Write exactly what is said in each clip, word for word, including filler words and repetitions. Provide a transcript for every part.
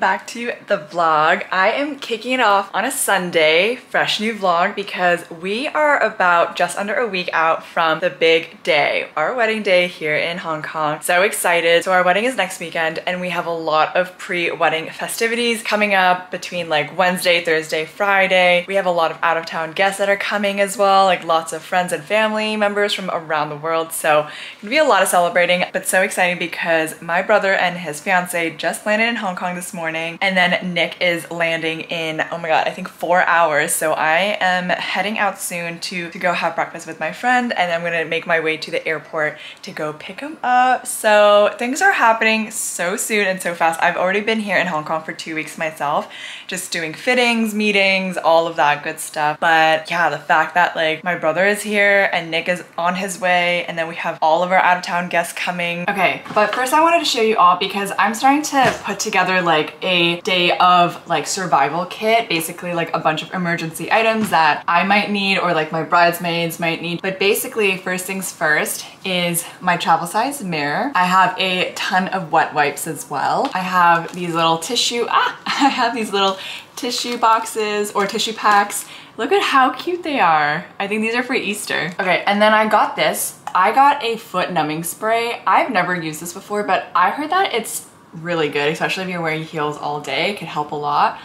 back to the vlog. I am kicking it off on a Sunday, fresh new vlog, because we are about just under a week out from the big day, our wedding day here in Hong Kong. So excited. So our wedding is next weekend and we have a lot of pre-wedding festivities coming up between like Wednesday, Thursday, Friday. We have a lot of out-of-town guests that are coming as well, like lots of friends and family members from around the world. So it'll be a lot of celebrating, but so exciting because my brother and his fiance just landed in Hong Kong this morning, and then Nick is landing in, oh my god, I think four hours. So I am heading out soon to, to go have breakfast with my friend, and I'm gonna make my way to the airport to go pick him up. So things are happening so soon and so fast. I've already been here in Hong Kong for two weeks myself, just doing fittings, meetings, all of that good stuff. But yeah, the fact that like my brother is here and Nick is on his way, and then we have all of our out-of-town guests coming. Okay, but first I wanted to show you all because I'm starting to put together like a day of like survival kit, basically like a bunch of emergency items that I might need or like my bridesmaids might need. But basically first things first is my travel size mirror. I have a ton of wet wipes as well. I have these little tissue, ah, I have these little tissue boxes or tissue packs. Look at how cute they are. I think these are for Easter. Okay, and then I got this. I got a foot numbing spray. I've never used this before, but I heard that it's really good, especially if you're wearing heels all day. It could help a lot.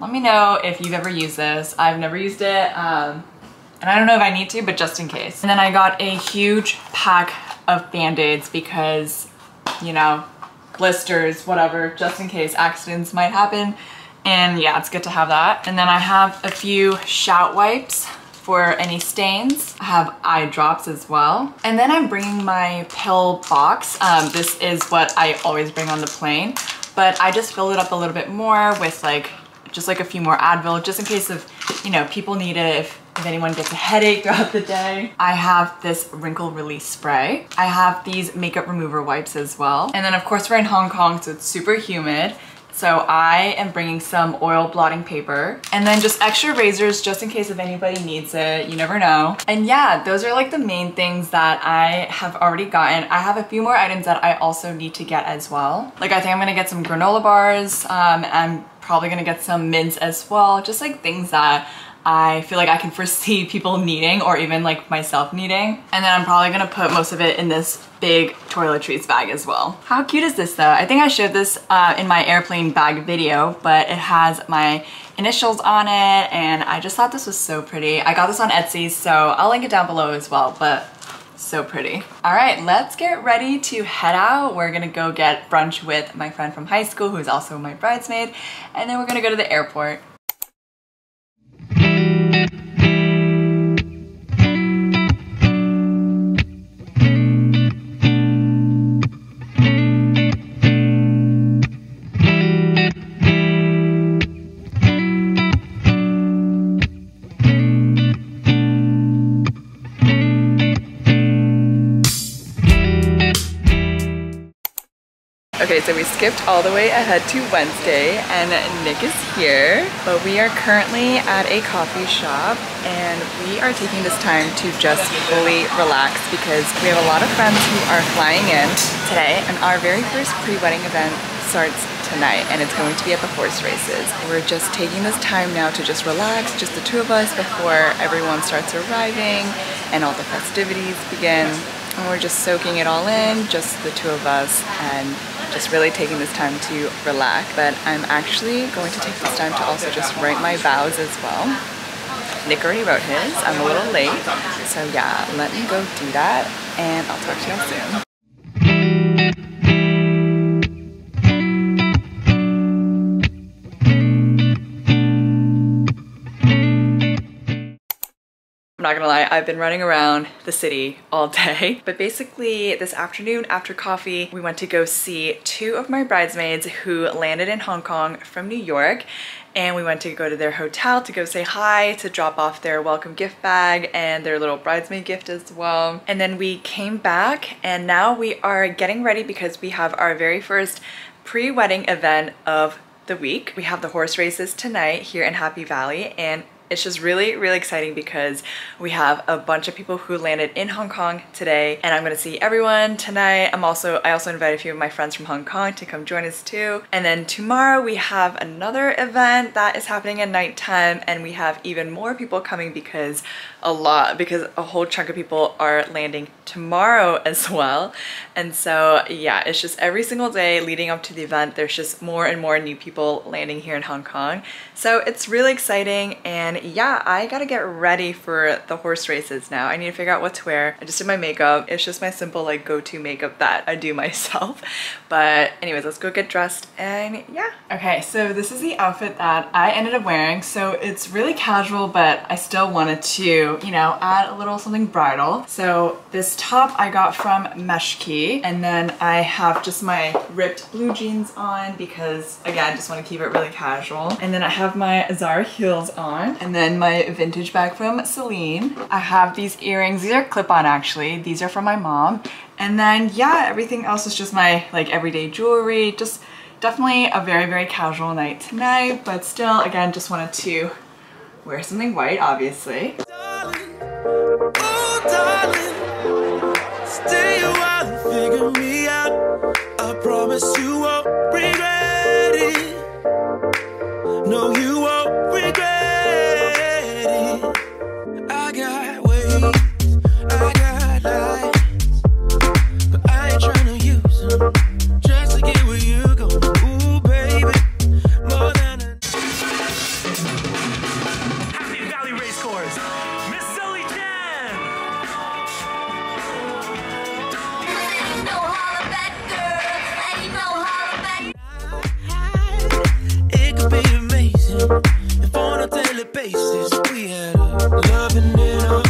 Let me know if you've ever used this. I've never used it, um, and I don't know if I need to, but just in case. And then I got a huge pack of Band-Aids because, you know, blisters, whatever, just in case accidents might happen. And yeah, it's good to have that. And then I have a few shout wipes for any stains. I have eye drops as well. And then I'm bringing my pill box. Um, this is what I always bring on the plane, but I just filled it up a little bit more with like, just like a few more Advil, just in case of, you know, people need it if, if anyone gets a headache throughout the day. I have this wrinkle release spray. I have these makeup remover wipes as well. And then of course we're in Hong Kong, so it's super humid. So I am bringing some oil blotting paper and then just extra razors just in case if anybody needs it, you never know. And yeah, those are like the main things that I have already gotten. I have a few more items that I also need to get as well. Like I think I'm gonna get some granola bars, um, I'm probably gonna get some mints as well, just like things that I feel like I can foresee people needing or even like myself needing. And then I'm probably gonna put most of it in this big toiletries bag as well. How cute is this though? I think I showed this uh, in my airplane bag video, but it has my initials on it and I just thought this was so pretty. I got this on Etsy, so I'll link it down below as well, but so pretty. All right, let's get ready to head out. We're gonna go get brunch with my friend from high school who's also my bridesmaid, and then we're gonna go to the airport. Okay, so we skipped all the way ahead to Wednesday and Nick is here, but we are currently at a coffee shop and we are taking this time to just fully relax because we have a lot of friends who are flying in today and our very first pre-wedding event starts tonight and it's going to be at the horse races. We're just taking this time now to just relax, just the two of us, before everyone starts arriving and all the festivities begin. And we're just soaking it all in, just the two of us, and just really taking this time to relax. But I'm actually going to take this time to also just write my vows as well. Nick already wrote his. I'm a little late. So yeah, let me go do that, and I'll talk to y'all soon. I'm not gonna lie, I've been running around the city all day. But basically this afternoon after coffee, we went to go see two of my bridesmaids who landed in Hong Kong from New York. And we went to go to their hotel to go say hi, to drop off their welcome gift bag and their little bridesmaid gift as well. And then we came back and now we are getting ready because we have our very first pre-wedding event of the week. We have the horse races tonight here in Happy Valley, and It's just really, really exciting because we have a bunch of people who landed in Hong Kong today, and I'm gonna see everyone tonight. I'm also, I also invite a few of my friends from Hong Kong to come join us too. And then tomorrow we have another event that is happening at nighttime, and we have even more people coming because a lot, because a whole chunk of people are landing tomorrow as well. And so yeah, it's just every single day leading up to the event, there's just more and more new people landing here in Hong Kong. So it's really exciting, and yeah, I gotta get ready for the horse races now. I need to figure out what to wear. I just did my makeup. It's just my simple like go-to makeup that I do myself. But anyways, let's go get dressed and yeah. Okay, so this is the outfit that I ended up wearing. So it's really casual, but I still wanted to, you know, add a little something bridal. So this top I got from Meshki, and then I have just my ripped blue jeans on because again, I just want to keep it really casual. And then I have my Zara heels on, and then my vintage bag from Celine. I have these earrings. These are clip-on actually. These are from my mom. And then yeah, everything else is just my like everyday jewelry. Just definitely a very, very casual night tonight, but still again, just wanted to wear something white obviously. Darling, oh darling, stay a while and figure me out. I promise you won't regret it. No, you won't regret it. I got ways, I got lies, but I ain't trying to use them just to get where you go. Ooh, baby, more than a Happy Valley race course. Miss Zoe Chan. I ain't no holler back girl. I ain't no holler back. It could be amazing if on a daily basis we had a loving it up.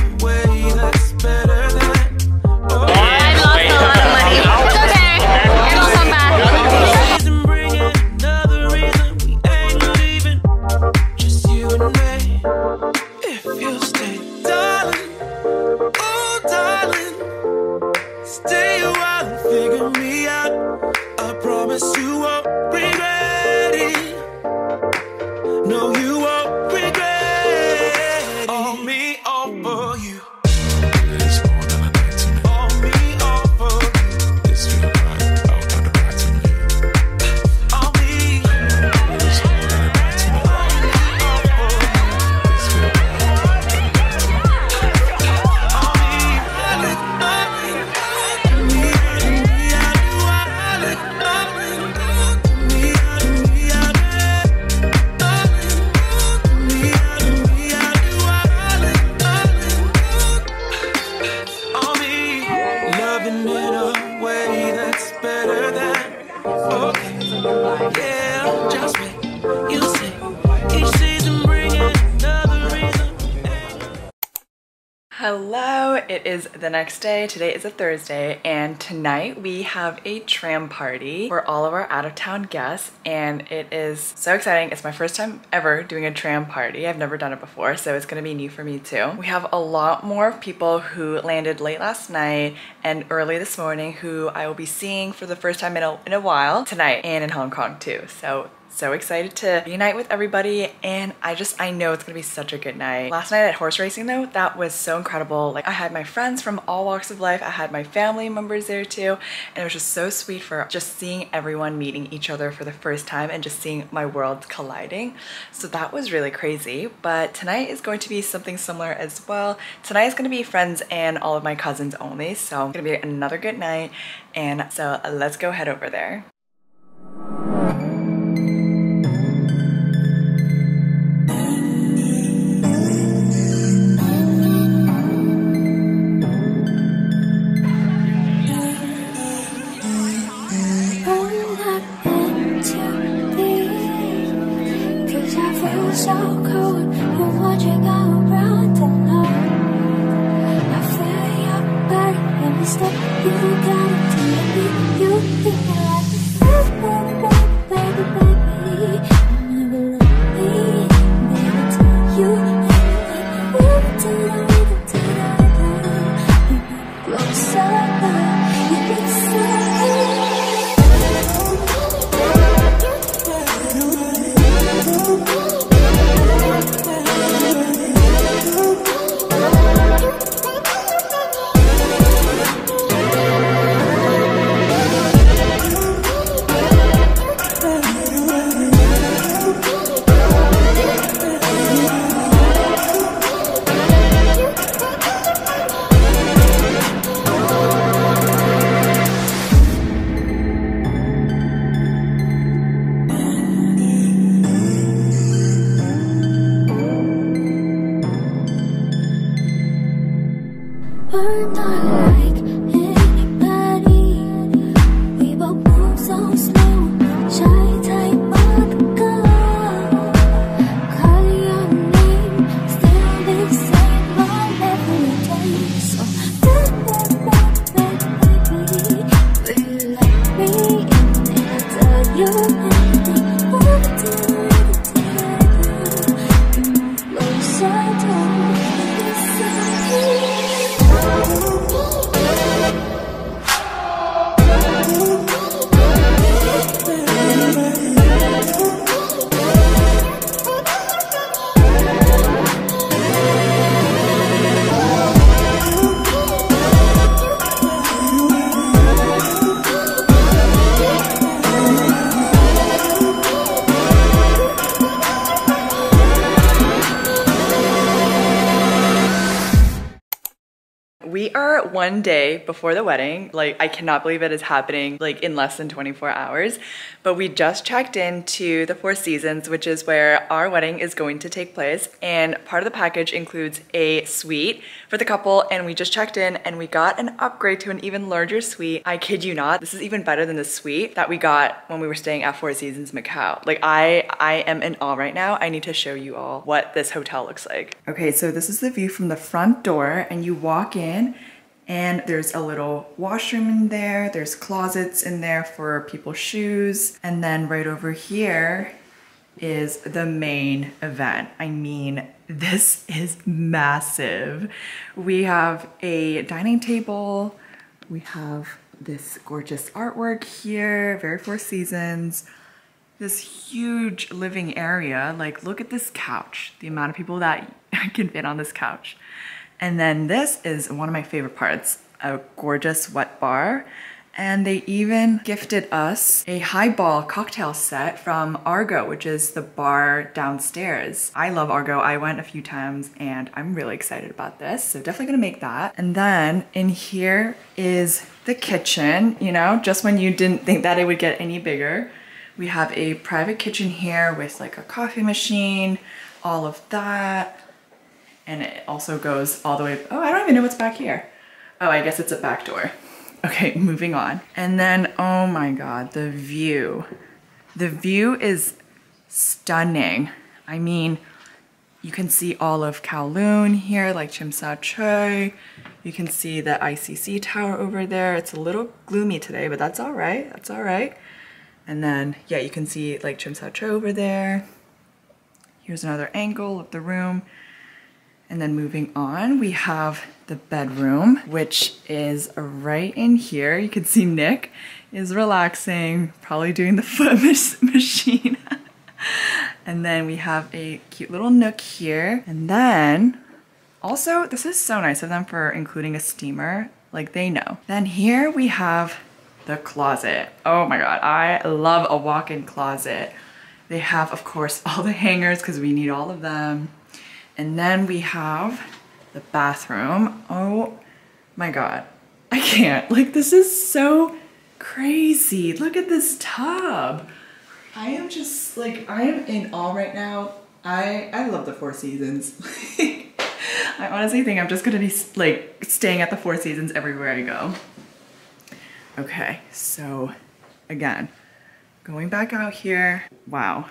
Hello, it is the next day. Today is a Thursday, and tonight we have a tram party for all of our out-of-town guests, and it is so exciting. It's my first time ever doing a tram party. I've never done it before, so it's gonna be new for me too. We have a lot more people who landed late last night and early this morning who I will be seeing for the first time in a, in a while tonight, and in Hong Kong too. So So excited to reunite with everybody, and I just, I know it's gonna be such a good night. Last night at horse racing though, that was so incredible. Like I had my friends from all walks of life, I had my family members there too, and it was just so sweet for just seeing everyone meeting each other for the first time and just seeing my worlds colliding. So that was really crazy, but tonight is going to be something similar as well. Tonight is gonna be friends and all of my cousins only, so it's gonna be another good night, and so let's go head over there. One day before the wedding, like I cannot believe it is happening like in less than twenty-four hours, but we just checked into the Four Seasons, which is where our wedding is going to take place, and part of the package includes a suite for the couple, and we just checked in and we got an upgrade to an even larger suite. I kid you not, this is even better than the suite that we got when we were staying at Four Seasons Macau. Like I, I am in awe right now. I need to show you all what this hotel looks like. Okay, so this is the view from the front door, and you walk in and there's a little washroom in there. There's closets in there for people's shoes. And then right over here is the main event. I mean, this is massive. We have a dining table. We have this gorgeous artwork here, very Four Seasons. This huge living area. Like, look at this couch. The amount of people that can fit on this couch. And then this is one of my favorite parts, a gorgeous wet bar. And they even gifted us a highball cocktail set from Argo, which is the bar downstairs. I love Argo. I went a few times and I'm really excited about this. So definitely gonna make that. And then in here is the kitchen, you know, just when you didn't think that it would get any bigger. We have a private kitchen here with like a coffee machine, all of that. And it also goes all the way, oh, I don't even know what's back here. Oh, I guess it's a back door. Okay, moving on. And then, oh my God, the view. The view is stunning. I mean, you can see all of Kowloon here, like Tsim Sha Tsui. You can see the I C C tower over there. It's a little gloomy today, but that's all right, that's all right. And then, yeah, you can see like Tsim Sha Tsui over there. Here's another angle of the room. And then moving on, we have the bedroom, which is right in here. You can see Nick is relaxing, probably doing the foot machine. And then we have a cute little nook here. And then also, this is so nice of them for including a steamer, like they know. Then here we have the closet. Oh my God, I love a walk-in closet. They have, of course, all the hangers because we need all of them. And then we have the bathroom. Oh my God, I can't. Like, this is so crazy. Look at this tub. I am just like, I am in awe right now. I, I love the Four Seasons. I honestly think I'm just gonna be like staying at the Four Seasons everywhere I go. Okay, so again, going back out here, wow.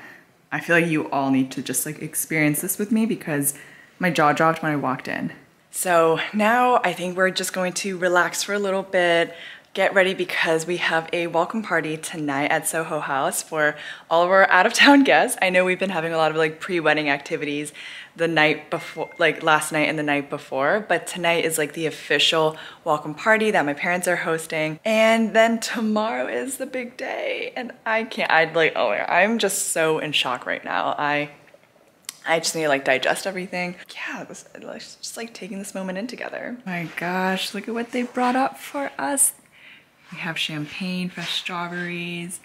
I feel like you all need to just like experience this with me because my jaw dropped when I walked in. So now I think we're just going to relax for a little bit, get ready because we have a welcome party tonight at Soho House for all of our out-of-town guests. I know we've been having a lot of like pre-wedding activities the night before, like last night and the night before, but tonight is like the official welcome party that my parents are hosting. And then tomorrow is the big day and I can't, I'd like, oh, I'm just so in shock right now. I I just need to like digest everything. Yeah, this, just like taking this moment in together. My gosh, look at what they brought up for us. We have champagne, fresh strawberries.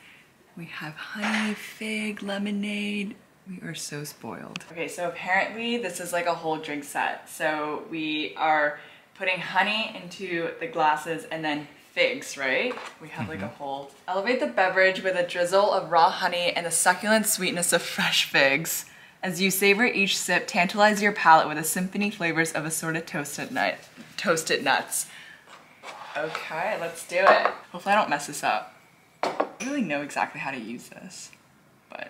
We have honey, fig, lemonade. We are so spoiled. Okay, so apparently this is like a whole drink set. So we are putting honey into the glasses and then figs, right? We have like a whole... Elevate the beverage with a drizzle of raw honey and the succulent sweetness of fresh figs. As you savor each sip, tantalize your palate with a symphony flavors of assorted toasted nut. toasted nuts. Okay, let's do it. Hopefully I don't mess this up. I don't really know exactly how to use this, but.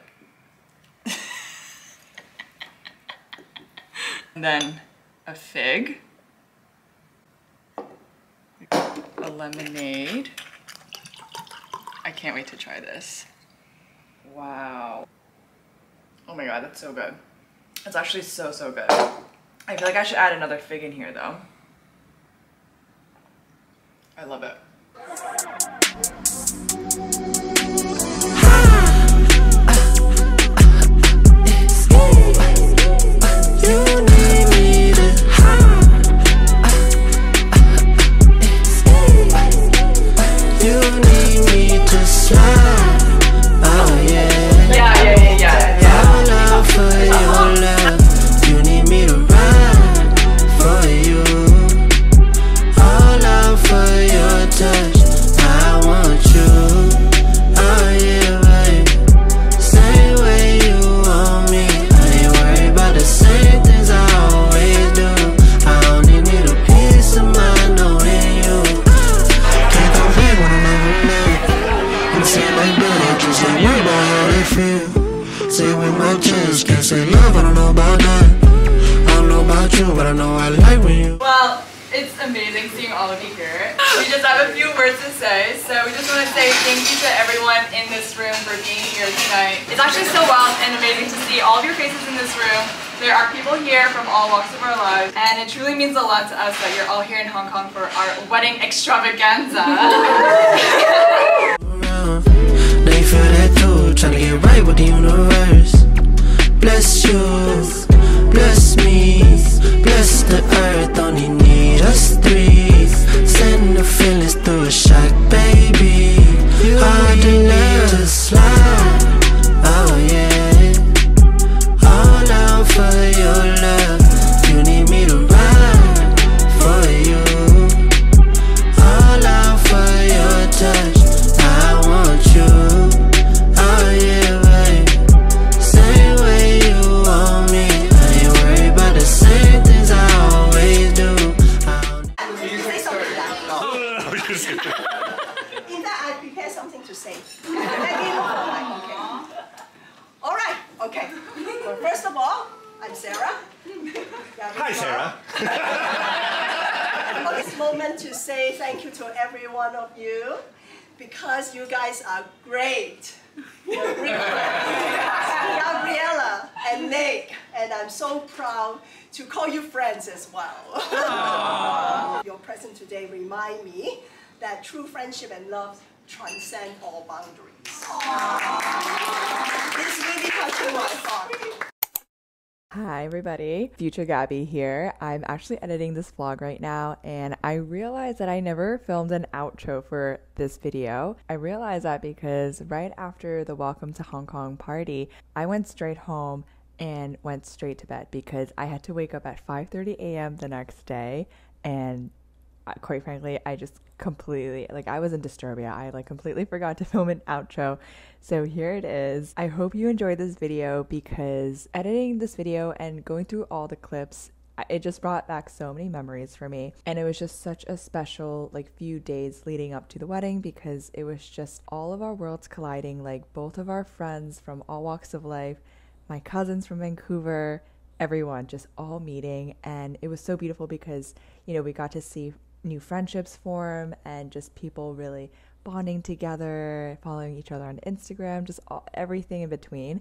And then a fig, a lemonade. I can't wait to try this. Wow. Oh my God, that's so good. It's actually so, so good. I feel like I should add another fig in here though. I love it. Well, it's amazing seeing all of you here. We just have a few words to say, so we just want to say thank you to everyone in this room for being here tonight. It's actually so wild and amazing to see all of your faces in this room. There are people here from all walks of our lives, and it truly means a lot to us that you're all here in Hong Kong for our wedding extravaganza. They feel that too, trying to get right with the universe. Bless you. Bless me, bless the earth, only need us three. Send the feelings through a shock, baby. Hard to let us slide, oh yeah. All out for your love, you need me to ride for you. All out for your touch, I want you, oh yeah, babe. Same way you want me. In that, I prepare something to say. Okay. All right, okay. Well, first of all, I'm Sarah. Hi, Sarah. I took this moment to say thank you to every one of you, because you guys are great. You're great. Gabriella and Nick, and I'm so proud to call you friends as well. Your presence today remind me that true friendship and love transcend all boundaries. Aww. This really touched my heart. Hi everybody, Future Gabby here. I'm actually editing this vlog right now, and I realized that I never filmed an outro for this video. I realized that because right after the Welcome to Hong Kong party, I went straight home and went straight to bed because I had to wake up at five thirty a m the next day, and quite frankly, I just completely, like, I was in disturbia. I like completely forgot to film an outro. So here it is. I hope you enjoyed this video, because editing this video and going through all the clips, it just brought back so many memories for me. And it was just such a special, like, few days leading up to the wedding, because it was just all of our worlds colliding, like both of our friends from all walks of life, my cousins from Vancouver, everyone just all meeting. And it was so beautiful because, you know, we got to see new friendships form and just people really bonding together, following each other on Instagram, just all, everything in between.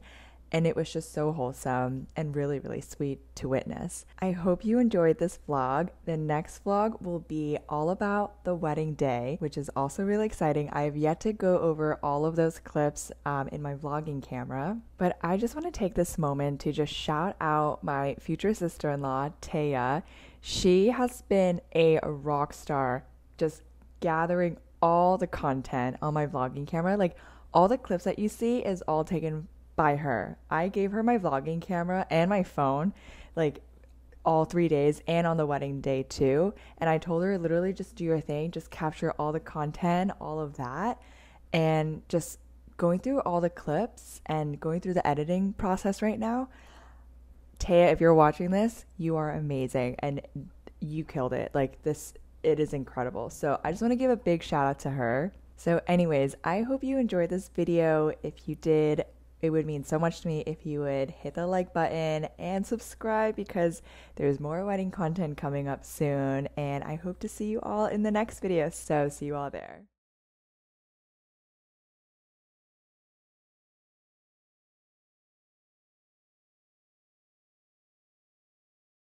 And it was just so wholesome and really, really sweet to witness. I hope you enjoyed this vlog. The next vlog will be all about the wedding day, which is also really exciting. I have yet to go over all of those clips um, in my vlogging camera, but I just want to take this moment to just shout out my future sister-in-law, Taya. She has been a rock star, just gathering all the content on my vlogging camera. Like, all the clips that you see is all taken by her. I gave her my vlogging camera and my phone, like, all three days and on the wedding day too. And I told her, literally, just do your thing, just capture all the content, all of that. And just going through all the clips and going through the editing process right now, Taya, if you're watching this, you are amazing, and you killed it. Like this, it is incredible. So I just want to give a big shout out to her. So anyways, I hope you enjoyed this video. If you did, it would mean so much to me if you would hit the like button and subscribe, because there's more wedding content coming up soon, and I hope to see you all in the next video. So see you all there.